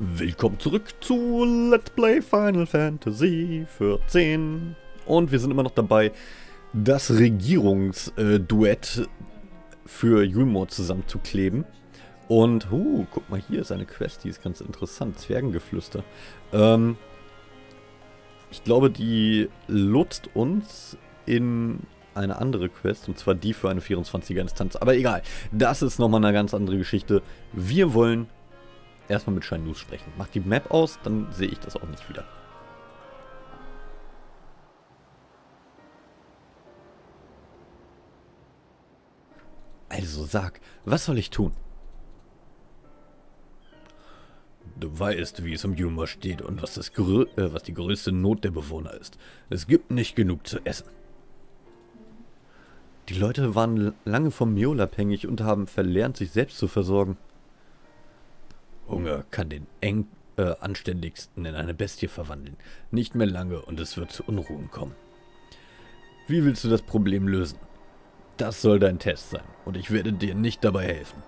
Willkommen zurück zu Let's Play Final Fantasy XIV. Und wir sind immer noch dabei, das Regierungsduett für Yulmohr zusammenzukleben. Und, guck mal, hier ist eine Quest, die ist ganz interessant. Zwergengeflüster. Ich glaube, die lotst uns in eine andere Quest, und zwar die für eine 24er Instanz. Aber egal, das ist nochmal eine ganz andere Geschichte. Wir wollen erstmal mit Shenoush sprechen. Mach die Map aus, dann sehe ich das auch nicht wieder. Also sag, was soll ich tun? Du weißt, wie es um Yulmohr steht und was, was die größte Not der Bewohner ist. Es gibt nicht genug zu essen. Die Leute waren lange vom Mjol abhängig und haben verlernt, sich selbst zu versorgen. Hunger kann den Anständigsten in eine Bestie verwandeln. Nicht mehr lange und es wird zu Unruhen kommen. Wie willst du das Problem lösen? Das soll dein Test sein und ich werde dir nicht dabei helfen.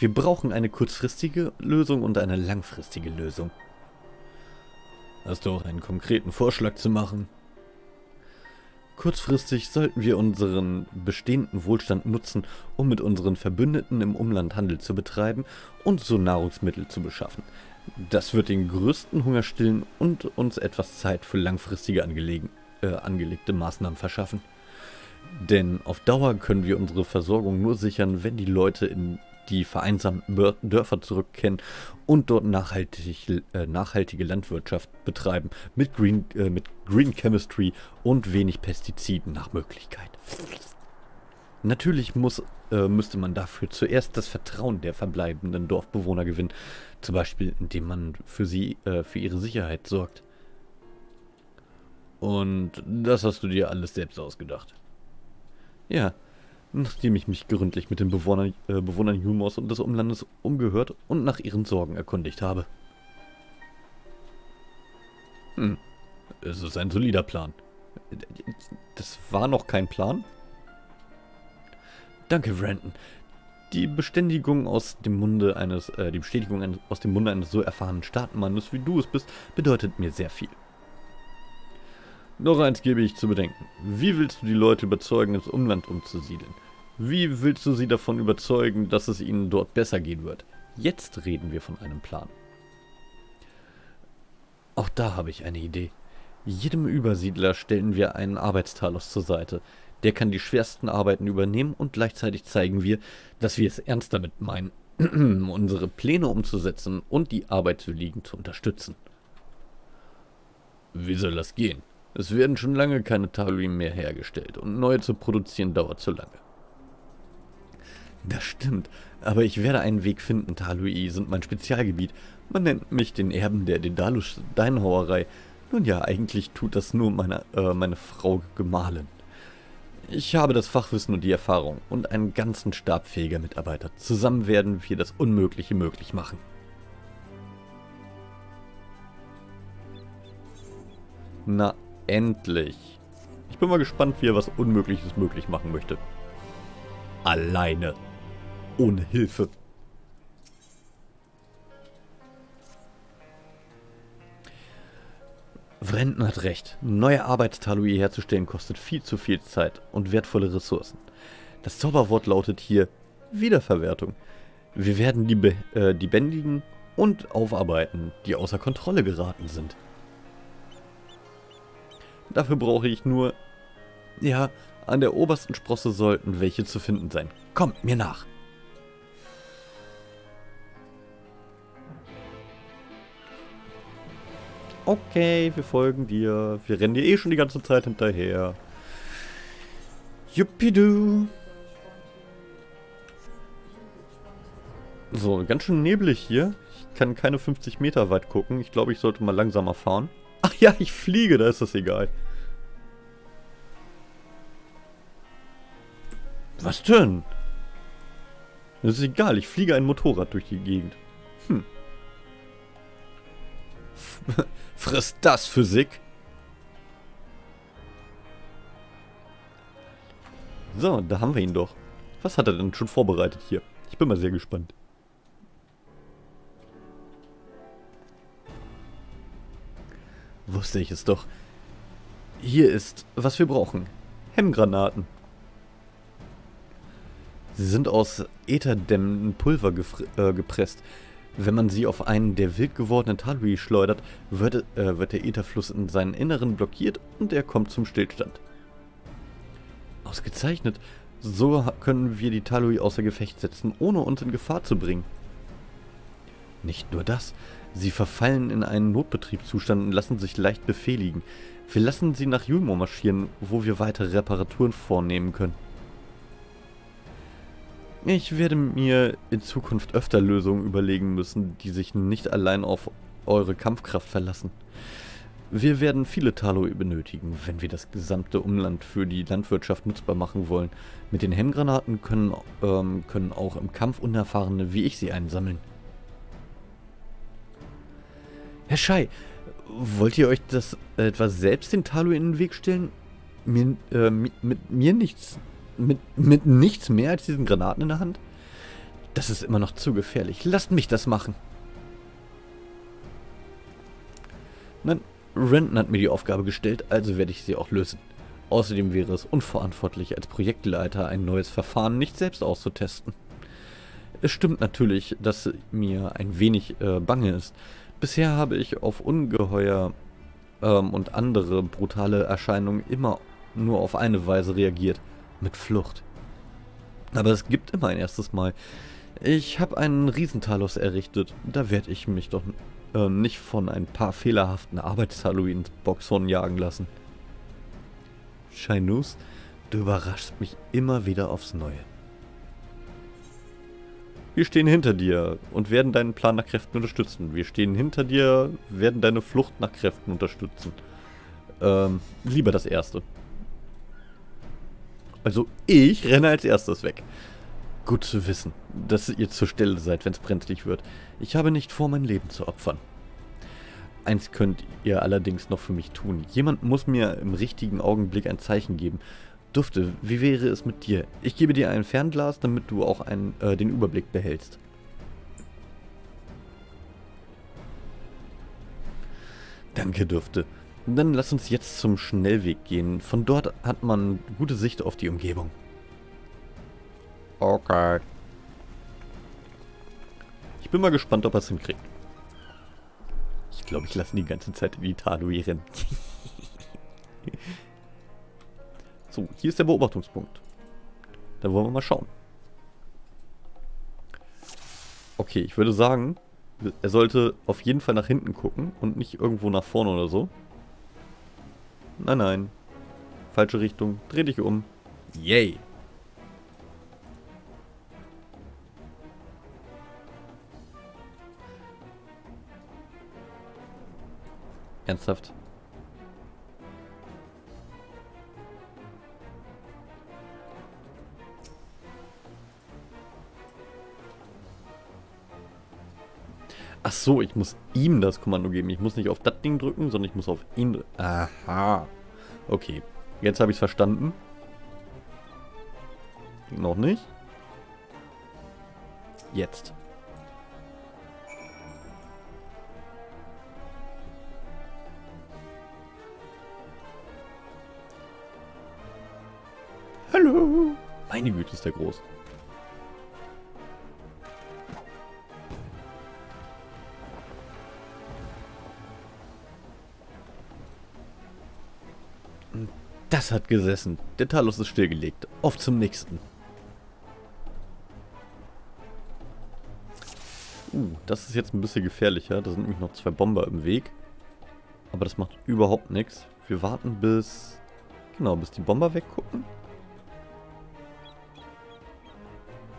Wir brauchen eine kurzfristige Lösung und eine langfristige Lösung. Hast du auch einen konkreten Vorschlag zu machen? Kurzfristig sollten wir unseren bestehenden Wohlstand nutzen, um mit unseren Verbündeten im Umland Handel zu betreiben und so Nahrungsmittel zu beschaffen. Das wird den größten Hunger stillen und uns etwas Zeit für langfristige angelegte Maßnahmen verschaffen. Denn auf Dauer können wir unsere Versorgung nur sichern, wenn die Leute in die vereinsamten Dörfer zurückkehren und dort nachhaltige Landwirtschaft betreiben mit Green Chemistry und wenig Pestiziden nach Möglichkeit. Natürlich müsste man dafür zuerst das Vertrauen der verbleibenden Dorfbewohner gewinnen, zum Beispiel indem man für ihre Sicherheit sorgt. Und das hast du dir alles selbst ausgedacht. Ja. Nachdem ich mich gründlich mit den Bewohnern Yulmohrs und des Umlandes umgehört und nach ihren Sorgen erkundigt habe. Es ist ein solider Plan. Das war noch kein Plan? Danke, Brandon. Die Bestätigung aus dem Munde eines so erfahrenen Staatenmannes, wie du es bist, bedeutet mir sehr viel. Noch eins gebe ich zu bedenken. Wie willst du die Leute überzeugen, ins Umland umzusiedeln? Wie willst du sie davon überzeugen, dass es ihnen dort besser gehen wird? Jetzt reden wir von einem Plan. Auch da habe ich eine Idee. Jedem Übersiedler stellen wir einen Arbeitstalos zur Seite. Der kann die schwersten Arbeiten übernehmen und gleichzeitig zeigen wir, dass wir es ernst damit meinen, unsere Pläne umzusetzen und die Arbeitswilligen zu unterstützen. Wie soll das gehen? Es werden schon lange keine Taluin mehr hergestellt und neue zu produzieren dauert zu lange. Das stimmt, aber ich werde einen Weg finden. Taluin sind mein Spezialgebiet. Man nennt mich den Erben der Dedalus-Deinhauerei. Nun ja, eigentlich tut das nur meine Frau Gemahlin. Ich habe das Fachwissen und die Erfahrung und einen ganzen Stab fähiger Mitarbeiter. Zusammen werden wir das Unmögliche möglich machen. Na, endlich. Ich bin mal gespannt, wie er was Unmögliches möglich machen möchte. Alleine. Ohne Hilfe. Vrenden hat recht. Neue Arbeitstaluie herzustellen kostet viel zu viel Zeit und wertvolle Ressourcen. Das Zauberwort lautet hier Wiederverwertung. Wir werden die bändigen und aufarbeiten, die außer Kontrolle geraten sind. Dafür brauche ich nur... Ja, an der obersten Sprosse sollten welche zu finden sein. Kommt mir nach! Okay, wir folgen dir. Wir rennen dir eh schon die ganze Zeit hinterher. Juppidu! So, ganz schön neblig hier. Ich kann keine 50 Meter weit gucken. Ich glaube, ich sollte mal langsamer fahren. Ach ja, ich fliege, da ist das egal. Was denn? Das ist egal, ich fliege ein Motorrad durch die Gegend. Hm. Frisst das, Physik! So, da haben wir ihn doch. Was hat er denn schon vorbereitet hier? Ich bin mal sehr gespannt. Wusste ich es doch. Hier ist, was wir brauchen. Hemmgranaten. Sie sind aus ätherdämmendem Pulver gepresst. Wenn man sie auf einen der wild gewordenen Talui schleudert, wird der Ätherfluss in seinen Inneren blockiert und er kommt zum Stillstand. Ausgezeichnet. So können wir die Talui außer Gefecht setzen, ohne uns in Gefahr zu bringen. Nicht nur das. Sie verfallen in einen Notbetriebszustand und lassen sich leicht befehligen. Wir lassen sie nach Yulmohr marschieren, wo wir weitere Reparaturen vornehmen können. Ich werde mir in Zukunft öfter Lösungen überlegen müssen, die sich nicht allein auf eure Kampfkraft verlassen. Wir werden viele Taloi benötigen, wenn wir das gesamte Umland für die Landwirtschaft nutzbar machen wollen. Mit den Hemmgranaten können auch im Kampf Unerfahrene wie ich sie einsammeln. Herr Schei, wollt ihr euch das etwas selbst den Taloi in den Weg stellen? Mit nichts mehr als diesen Granaten in der Hand? Das ist immer noch zu gefährlich. Lasst mich das machen. Nein, Renton hat mir die Aufgabe gestellt, also werde ich sie auch lösen. Außerdem wäre es unverantwortlich, als Projektleiter ein neues Verfahren nicht selbst auszutesten. Es stimmt natürlich, dass mir ein wenig bange ist. Bisher habe ich auf Ungeheuer und andere brutale Erscheinungen immer nur auf eine Weise reagiert. Mit Flucht. Aber es gibt immer ein erstes Mal. Ich habe einen Riesentalos errichtet. Da werde ich mich doch nicht von ein paar fehlerhaften Arbeitstaloi ins Boxhorn jagen lassen. Shinus, du überraschst mich immer wieder aufs Neue. Wir stehen hinter dir und werden deinen Plan nach Kräften unterstützen. Wir stehen hinter dir, werden deine Flucht nach Kräften unterstützen. Lieber das Erste. Also ich renne als erstes weg. Gut zu wissen, dass ihr zur Stelle seid, wenn es brenzlig wird. Ich habe nicht vor, mein Leben zu opfern. Eins könnt ihr allerdings noch für mich tun. Jemand muss mir im richtigen Augenblick ein Zeichen geben. Dufte, wie wäre es mit dir? Ich gebe dir ein Fernglas, damit du auch den Überblick behältst. Danke, Dufte. Dann lass uns jetzt zum Schnellweg gehen. Von dort hat man gute Sicht auf die Umgebung. Okay. Ich bin mal gespannt, ob er es hinkriegt. Ich glaube, ich lasse ihn die ganze Zeit in die Talui rennen. So, hier ist der Beobachtungspunkt. Da wollen wir mal schauen. Okay, ich würde sagen, er sollte auf jeden Fall nach hinten gucken und nicht irgendwo nach vorne oder so. Nein, nein. Falsche Richtung. Dreh dich um. Yay. Ernsthaft? Ach so, ich muss ihm das Kommando geben. Ich muss nicht auf das Ding drücken, sondern ich muss auf ihn drücken. Aha. Okay. Jetzt habe ich es verstanden. Noch nicht. Jetzt. Hallo. Meine Güte, ist der groß. Das hat gesessen. Der Talos ist stillgelegt. Auf zum nächsten. Das ist jetzt ein bisschen gefährlicher. Da sind nämlich noch zwei Bomber im Weg. Aber das macht überhaupt nichts. Wir warten bis... Genau, bis die Bomber weggucken.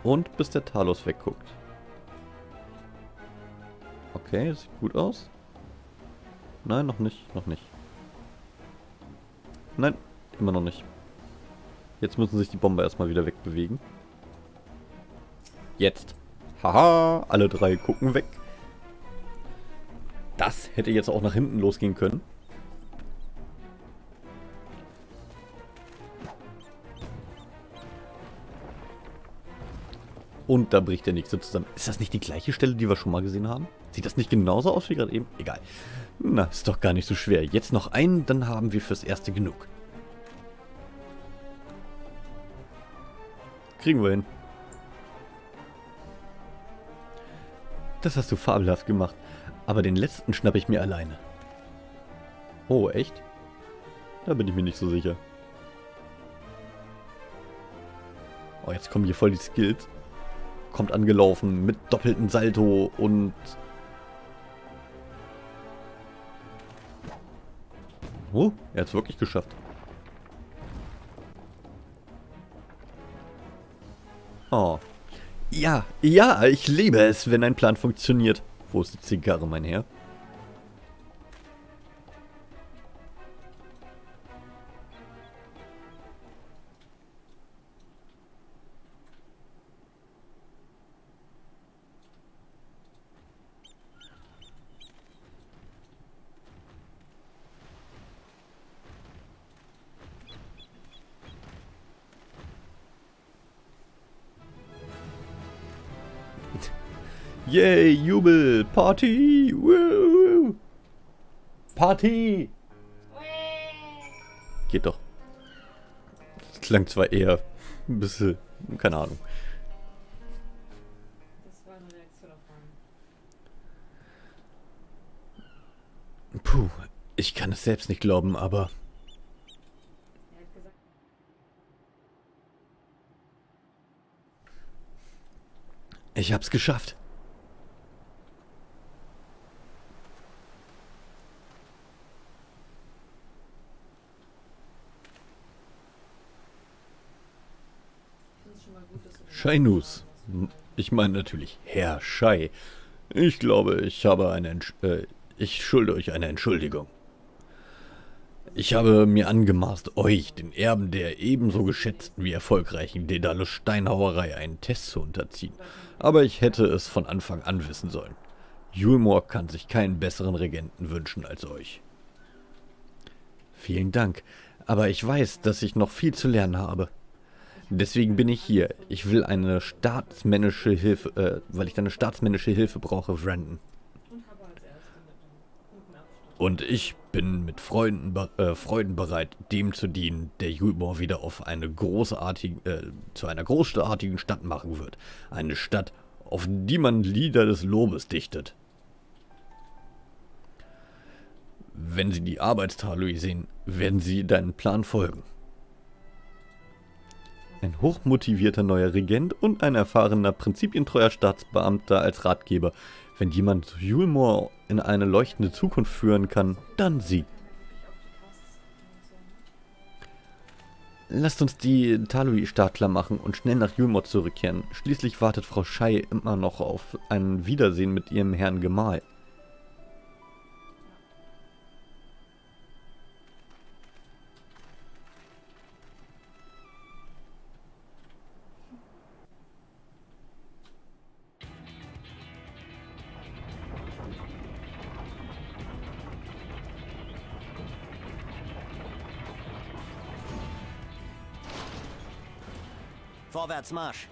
Und bis der Talos wegguckt. Okay, das sieht gut aus. Nein, noch nicht, noch nicht. Nein. Immer noch nicht. Jetzt müssen sich die Bomber erstmal wieder wegbewegen. Jetzt. Haha, alle drei gucken weg. Das hätte jetzt auch nach hinten losgehen können. Und da bricht der nächste zusammen. Ist das nicht die gleiche Stelle, die wir schon mal gesehen haben? Sieht das nicht genauso aus wie gerade eben? Egal. Na, ist doch gar nicht so schwer. Jetzt noch einen, dann haben wir fürs Erste genug. Kriegen wir hin. Das hast du fabelhaft gemacht. Aber den letzten schnappe ich mir alleine. Oh, echt? Da bin ich mir nicht so sicher. Oh, jetzt kommen hier voll die Skills. Kommt angelaufen mit doppeltem Salto und... Oh, er hat es wirklich geschafft. Oh. Ja, ja, ich liebe es, wenn ein Plan funktioniert. Wo ist die Zigarre, mein Herr? Yay, Jubel, Party, woo, Party! Geht doch. Das klang zwar eher ein bisschen, keine Ahnung. Das war eine Reaktion auf Puh, ich kann es selbst nicht glauben, aber... Ich hab's geschafft. Chai-Nuzz. Ich meine natürlich Herr Chai. Ich glaube, ich habe eine ich schulde euch eine Entschuldigung. Ich habe mir angemaßt, euch, den Erben der ebenso geschätzten wie erfolgreichen Dedalus-Deinhauerei, einen Test zu unterziehen. Aber ich hätte es von Anfang an wissen sollen. Yulmor kann sich keinen besseren Regenten wünschen als euch. Vielen Dank, aber ich weiß, dass ich noch viel zu lernen habe. Deswegen bin ich hier. Ich will eine staatsmännische Hilfe, weil ich deine staatsmännische Hilfe brauche, Brandon. Und ich bin mit Freuden bereit, dem zu dienen, der Yulmor wieder auf eine großartige, zu einer großartigen Stadt machen wird. Eine Stadt, auf die man Lieder des Lobes dichtet. Wenn Sie die Arbeitstaloi sehen, werden Sie deinen Plan folgen. Ein hochmotivierter neuer Regent und ein erfahrener, prinzipientreuer Staatsbeamter als Ratgeber. Wenn jemand Yulmor in eine leuchtende Zukunft führen kann, dann sie. Lasst uns die Taloi startklar machen und schnell nach Yulmor zurückkehren. Schließlich wartet Frau Chai immer noch auf ein Wiedersehen mit ihrem Herrn Gemahl. Vorwärts Marsch.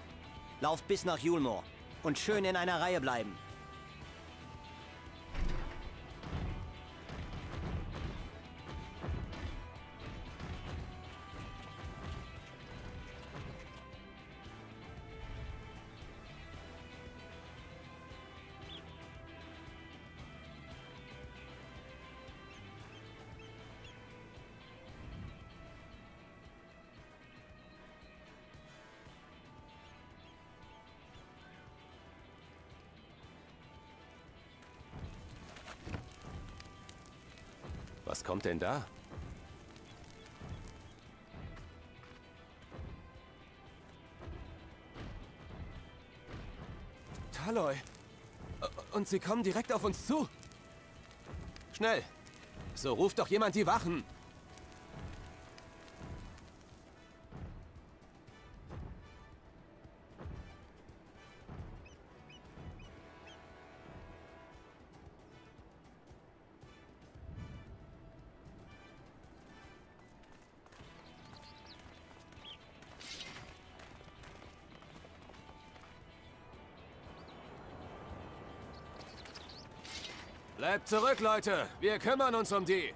Lauft bis nach Yulmor und schön in einer Reihe bleiben. Was kommt denn da? Taloi! Und sie kommen direkt auf uns zu! Schnell! So ruft doch jemand die Wachen! Bleibt zurück, Leute! Wir kümmern uns um die!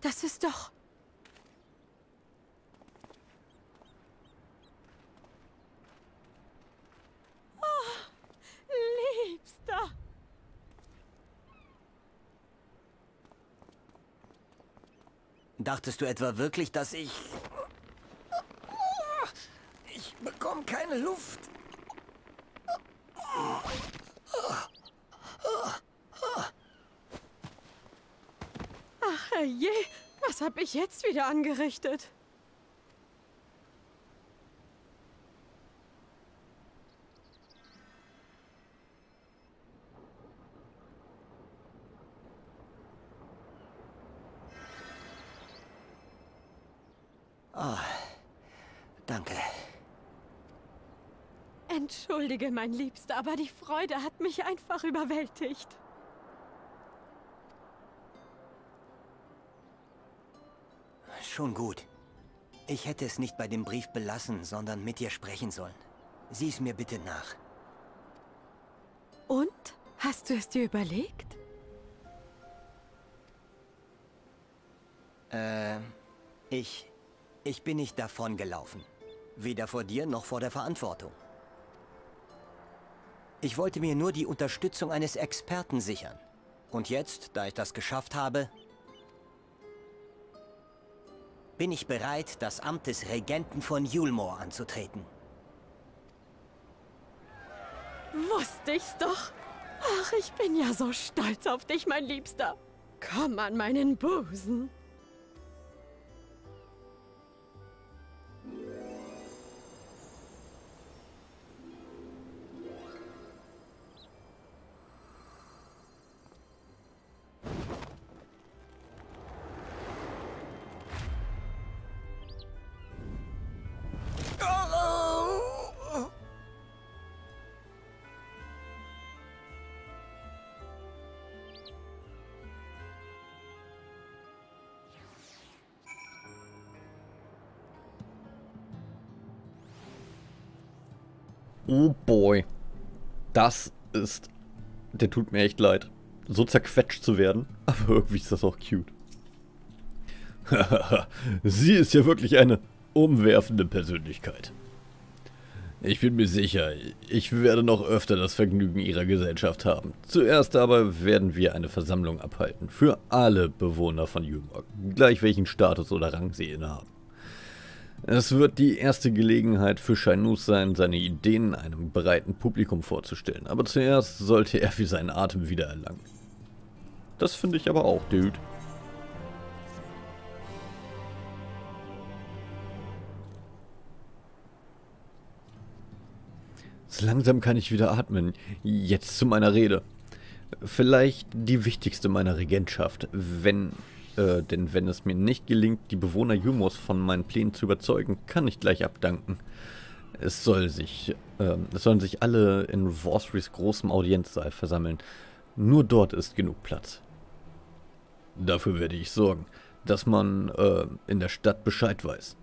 Das ist doch... Oh, Liebster! Dachtest du etwa wirklich, dass ich... Ich bekomme keine Luft. Ach herrje, was habe ich jetzt wieder angerichtet? Oh, danke. Entschuldige, mein Liebster, aber die Freude hat mich einfach überwältigt. Schon gut. Ich hätte es nicht bei dem Brief belassen, sondern mit dir sprechen sollen. Sieh es mir bitte nach. Und? Hast du es dir überlegt? Ich bin nicht davon gelaufen. Weder vor dir noch vor der Verantwortung. Ich wollte mir nur die Unterstützung eines Experten sichern. Und jetzt, da ich das geschafft habe, bin ich bereit, das Amt des Regenten von Yulmohr anzutreten. Wusste ich's doch! Ach, ich bin ja so stolz auf dich, mein Liebster. Komm an meinen Busen. Oh boy. Das ist... Der tut mir echt leid. So zerquetscht zu werden. Aber irgendwie ist das auch cute. Hahaha. Sie ist ja wirklich eine umwerfende Persönlichkeit. Ich bin mir sicher, ich werde noch öfter das Vergnügen ihrer Gesellschaft haben. Zuerst aber werden wir eine Versammlung abhalten. Für alle Bewohner von Yulmor. Gleich welchen Status oder Rang sie innehaben. Es wird die erste Gelegenheit für Shinus sein, seine Ideen einem breiten Publikum vorzustellen. Aber zuerst sollte er für seinen Atem wieder erlangen. Das finde ich aber auch, Dude. So langsam kann ich wieder atmen. Jetzt zu meiner Rede. Vielleicht die wichtigste meiner Regentschaft, wenn... denn wenn es mir nicht gelingt, die Bewohner Yulmors von meinen Plänen zu überzeugen, kann ich gleich abdanken. Es sollen sich alle in Vauthrys großem Audienzsaal versammeln. Nur dort ist genug Platz. Dafür werde ich sorgen, dass man in der Stadt Bescheid weiß.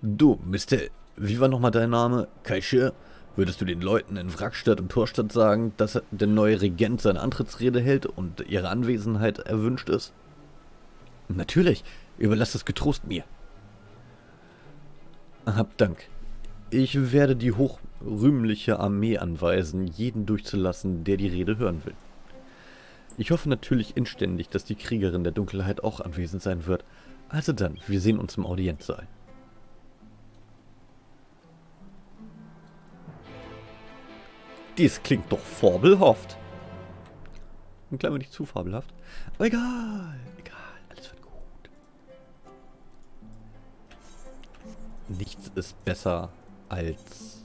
Du, Mister, wie war nochmal dein Name? Kashir? Würdest du den Leuten in Wrackstadt und Torstadt sagen, dass der neue Regent seine Antrittsrede hält und ihre Anwesenheit erwünscht ist? Natürlich, überlass das getrost mir. Hab Dank. Ich werde die hochrühmliche Armee anweisen, jeden durchzulassen, der die Rede hören will. Ich hoffe natürlich inständig, dass die Kriegerin der Dunkelheit auch anwesend sein wird. Also dann, wir sehen uns im Audienzsaal. Dies klingt doch fabelhaft. Ein klein wenig zu fabelhaft. Aber egal, egal, alles wird gut. Nichts ist besser als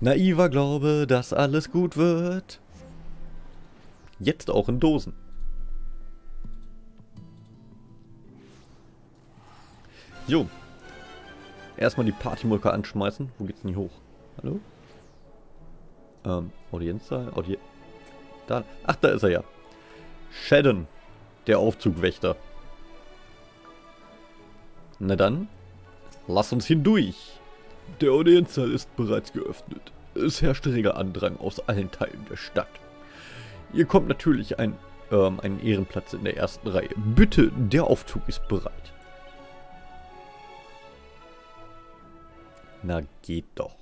naiver Glaube, dass alles gut wird. Jetzt auch in Dosen. Jo. Erstmal die Partymolke anschmeißen. Wo geht's denn hier hoch? Hallo? Audienzsaal? Da. Ach, da ist er ja. Shadon, der Aufzugwächter. Na dann, lass uns hindurch. Der Audienzsaal ist bereits geöffnet. Es herrscht reger Andrang aus allen Teilen der Stadt. Ihr kommt natürlich einen Ehrenplatz in der ersten Reihe. Bitte, der Aufzug ist bereit. Na, geht doch.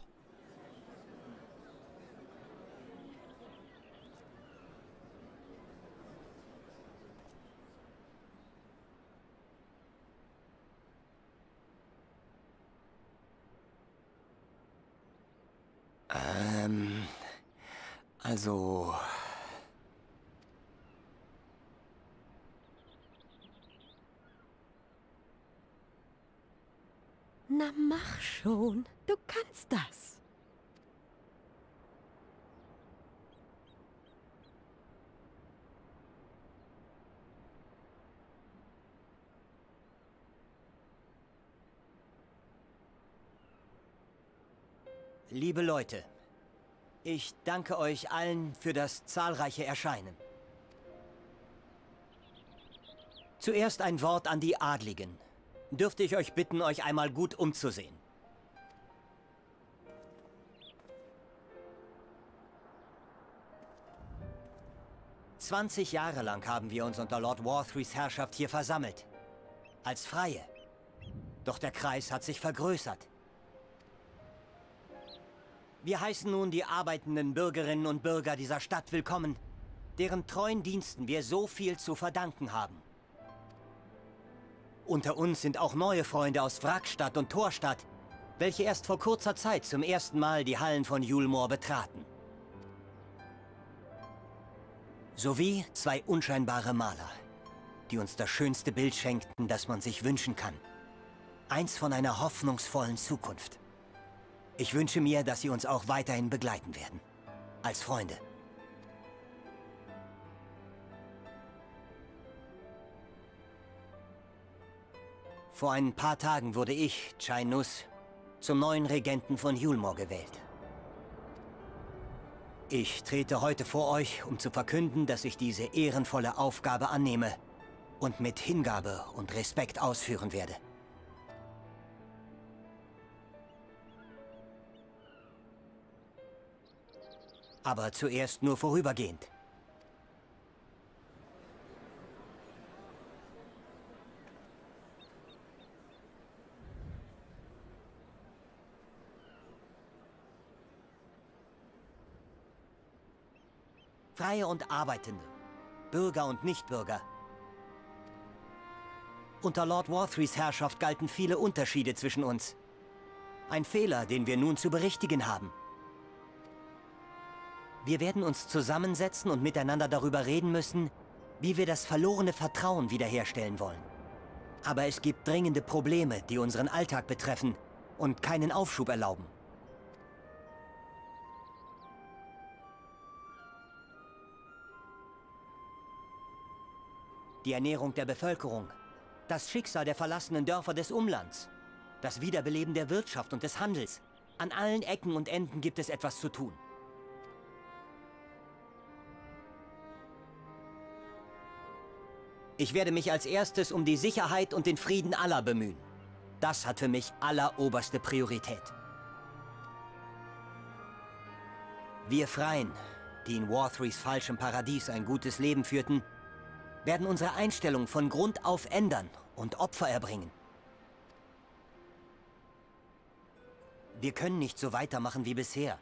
Also... Na mach schon, du kannst das. Liebe Leute, ich danke euch allen für das zahlreiche Erscheinen. Zuerst ein Wort an die Adligen. Dürfte ich euch bitten, euch einmal gut umzusehen. Zwanzig Jahre lang haben wir uns unter Lord Vauthrys Herrschaft hier versammelt. Als Freie. Doch der Kreis hat sich vergrößert. Wir heißen nun die arbeitenden Bürgerinnen und Bürger dieser Stadt willkommen, deren treuen Diensten wir so viel zu verdanken haben. Unter uns sind auch neue Freunde aus Wrackstadt und Torstadt, welche erst vor kurzer Zeit zum ersten Mal die Hallen von Yulmohr betraten. Sowie zwei unscheinbare Maler, die uns das schönste Bild schenkten, das man sich wünschen kann. Eins von einer hoffnungsvollen Zukunft. Ich wünsche mir, dass sie uns auch weiterhin begleiten werden. Als Freunde. Vor ein paar Tagen wurde ich, Chai-Nuzz, zum neuen Regenten von Yulmohr gewählt. Ich trete heute vor euch, um zu verkünden, dass ich diese ehrenvolle Aufgabe annehme und mit Hingabe und Respekt ausführen werde. Aber zuerst nur vorübergehend. Freie und Arbeitende, Bürger und Nichtbürger. Unter Lord Vauthrys Herrschaft galten viele Unterschiede zwischen uns. Ein Fehler, den wir nun zu berichtigen haben. Wir werden uns zusammensetzen und miteinander darüber reden müssen, wie wir das verlorene Vertrauen wiederherstellen wollen. Aber es gibt dringende Probleme, die unseren Alltag betreffen und keinen Aufschub erlauben. Die Ernährung der Bevölkerung, das Schicksal der verlassenen Dörfer des Umlands, das Wiederbeleben der Wirtschaft und des Handels. An allen Ecken und Enden gibt es etwas zu tun. Ich werde mich als erstes um die Sicherheit und den Frieden aller bemühen. Das hat für mich alleroberste Priorität. Wir Freien, die in Vauthrys falschem Paradies ein gutes Leben führten, werden unsere Einstellung von Grund auf ändern und Opfer erbringen. Wir können nicht so weitermachen wie bisher.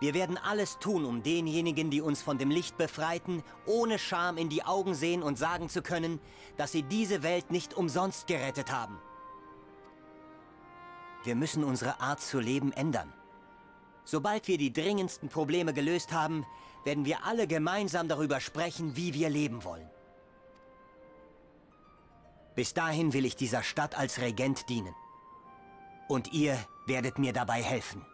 Wir werden alles tun, um denjenigen, die uns von dem Licht befreiten, ohne Scham in die Augen sehen und sagen zu können, dass sie diese Welt nicht umsonst gerettet haben. Wir müssen unsere Art zu leben ändern. Sobald wir die dringendsten Probleme gelöst haben, werden wir alle gemeinsam darüber sprechen, wie wir leben wollen. Bis dahin will ich dieser Stadt als Regent dienen. Und ihr werdet mir dabei helfen.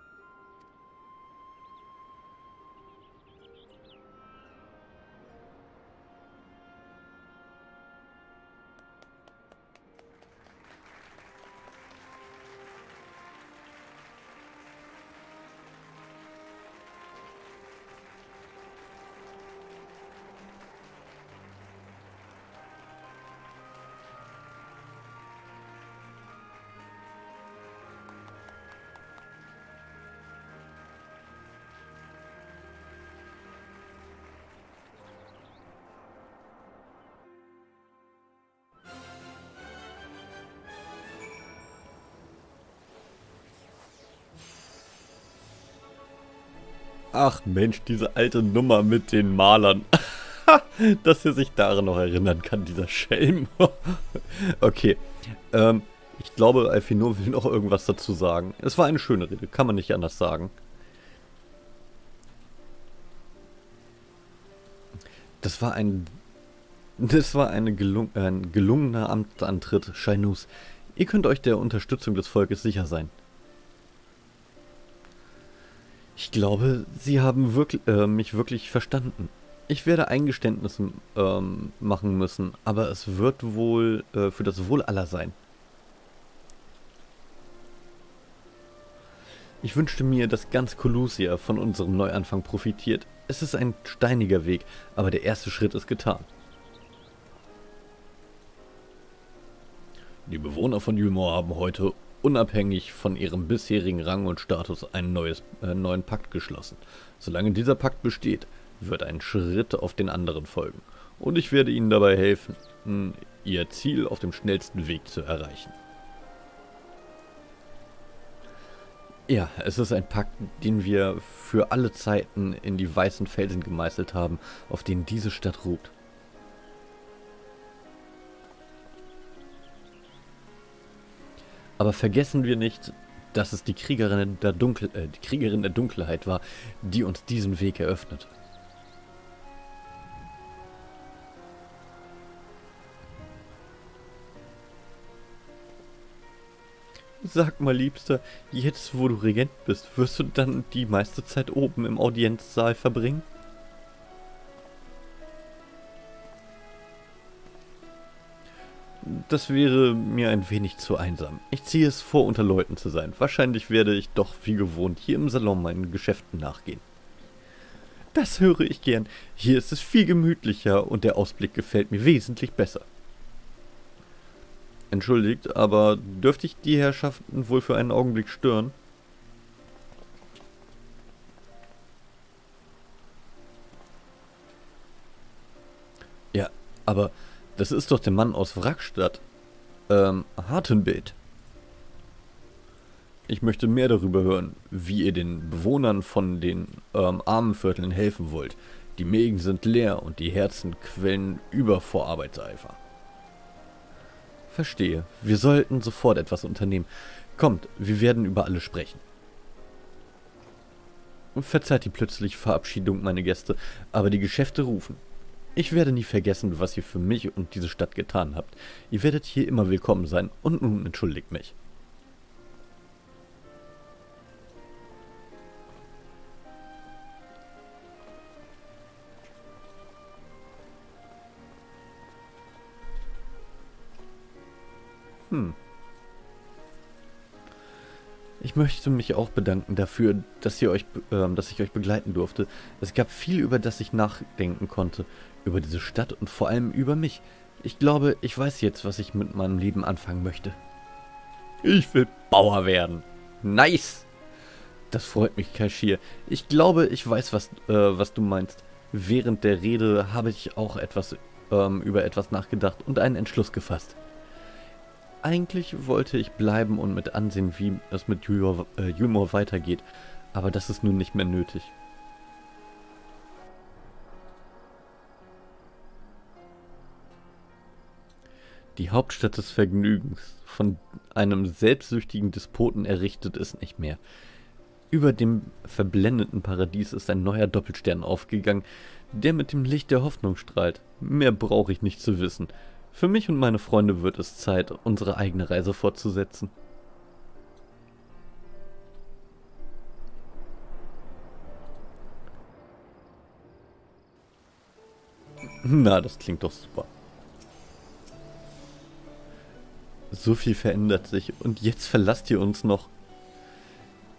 Ach Mensch, diese alte Nummer mit den Malern. Dass er sich daran noch erinnern kann, dieser Schelm. Okay. Ich glaube, Alfinor will noch irgendwas dazu sagen. Es war eine schöne Rede, kann man nicht anders sagen. Das war ein gelungener Amtsantritt, Chai-Nuzz. Ihr könnt euch der Unterstützung des Volkes sicher sein. Ich glaube, sie haben mich wirklich verstanden. Ich werde Eingeständnisse machen müssen, aber es wird wohl für das Wohl aller sein. Ich wünschte mir, dass ganz Colusia von unserem Neuanfang profitiert. Es ist ein steiniger Weg, aber der erste Schritt ist getan. Die Bewohner von Yulmohr haben heute, unabhängig von ihrem bisherigen Rang und Status, einen neuen Pakt geschlossen. Solange dieser Pakt besteht, wird ein Schritt auf den anderen folgen. Und ich werde ihnen dabei helfen, ihr Ziel auf dem schnellsten Weg zu erreichen. Ja, es ist ein Pakt, den wir für alle Zeiten in die weißen Felsen gemeißelt haben, auf denen diese Stadt ruht. Aber vergessen wir nicht, dass es die Kriegerin der, Dunkelheit war, die uns diesen Weg eröffnete. Sag mal, Liebster, jetzt wo du Regent bist, wirst du dann die meiste Zeit oben im Audienzsaal verbringen? Das wäre mir ein wenig zu einsam. Ich ziehe es vor, unter Leuten zu sein. Wahrscheinlich werde ich doch wie gewohnt hier im Salon meinen Geschäften nachgehen. Das höre ich gern. Hier ist es viel gemütlicher und der Ausblick gefällt mir wesentlich besser. Entschuldigt, aber dürfte ich die Herrschaften wohl für einen Augenblick stören? Ja, aber... Das ist doch der Mann aus Wrackstadt. Hartenbeet. Ich möchte mehr darüber hören, wie ihr den Bewohnern von den Armenvierteln helfen wollt. Die Mägen sind leer und die Herzen quellen über vor Arbeitseifer. Verstehe. Wir sollten sofort etwas unternehmen. Kommt, wir werden über alles sprechen. Verzeiht die plötzliche Verabschiedung, meine Gäste, aber die Geschäfte rufen. Ich werde nie vergessen, was ihr für mich und diese Stadt getan habt. Ihr werdet hier immer willkommen sein und nun entschuldigt mich. Ich möchte mich auch bedanken dafür, dass ich euch begleiten durfte. Es gab viel, über das ich nachdenken konnte. Über diese Stadt und vor allem über mich. Ich glaube, ich weiß jetzt, was ich mit meinem Leben anfangen möchte. Ich will Bauer werden. Nice! Das freut mich, Kashir. Ich glaube, ich weiß, was du meinst. Während der Rede habe ich auch über etwas nachgedacht und einen Entschluss gefasst. Eigentlich wollte ich bleiben und mit ansehen, wie es mit Yulmohr weitergeht, aber das ist nun nicht mehr nötig. Die Hauptstadt des Vergnügens, von einem selbstsüchtigen Despoten errichtet, ist nicht mehr. Über dem verblendeten Paradies ist ein neuer Doppelstern aufgegangen, der mit dem Licht der Hoffnung strahlt. Mehr brauche ich nicht zu wissen. Für mich und meine Freunde wird es Zeit, unsere eigene Reise fortzusetzen. Na, das klingt doch super. So viel verändert sich und jetzt verlasst ihr uns noch.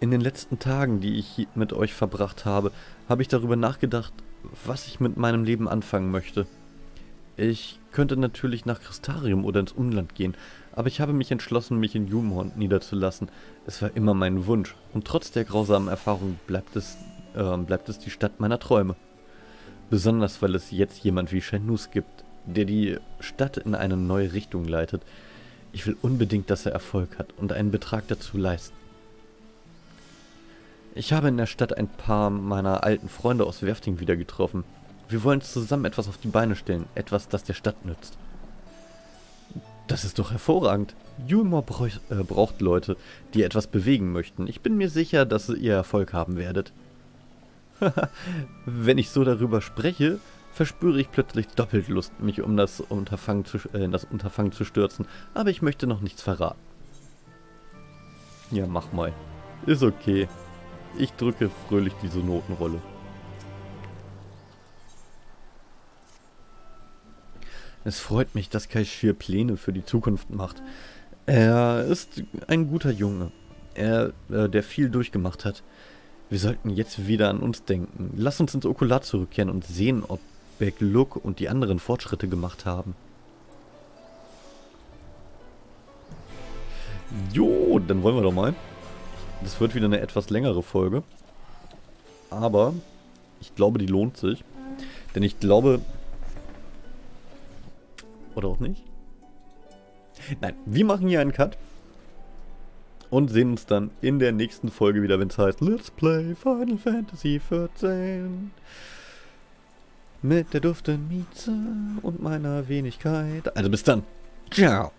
In den letzten Tagen, die ich mit euch verbracht habe, habe ich darüber nachgedacht, was ich mit meinem Leben anfangen möchte. Ich könnte natürlich nach Kristarium oder ins Umland gehen, aber ich habe mich entschlossen, mich in Yulmohr niederzulassen. Es war immer mein Wunsch und trotz der grausamen Erfahrung bleibt es die Stadt meiner Träume. Besonders, weil es jetzt jemand wie Shenoush gibt, der die Stadt in eine neue Richtung leitet. Ich will unbedingt, dass er Erfolg hat und einen Betrag dazu leisten. Ich habe in der Stadt ein paar meiner alten Freunde aus Werfting wieder getroffen. Wir wollen zusammen etwas auf die Beine stellen, etwas, das der Stadt nützt. Das ist doch hervorragend. Yulmor braucht Leute, die etwas bewegen möchten. Ich bin mir sicher, dass ihr Erfolg haben werdet. Wenn ich so darüber spreche, verspüre ich plötzlich doppelt Lust, mich um das Unterfangen zu stürzen. Aber ich möchte noch nichts verraten. Ja, mach mal. Ist okay. Ich drücke fröhlich diese Notenrolle. Es freut mich, dass Kashir Pläne für die Zukunft macht. Er ist ein guter Junge, der viel durchgemacht hat. Wir sollten jetzt wieder an uns denken. Lass uns ins Okular zurückkehren und sehen, ob Begluk und die anderen Fortschritte gemacht haben. Jo, dann wollen wir doch mal. Das wird wieder eine etwas längere Folge. Aber ich glaube, die lohnt sich. Denn ich glaube... Oder auch nicht? Nein, wir machen hier einen Cut. Und sehen uns dann in der nächsten Folge wieder, wenn es heißt Let's Play Final Fantasy XIV. Mit der Dufte Mieze und meiner Wenigkeit. Also bis dann. Ciao.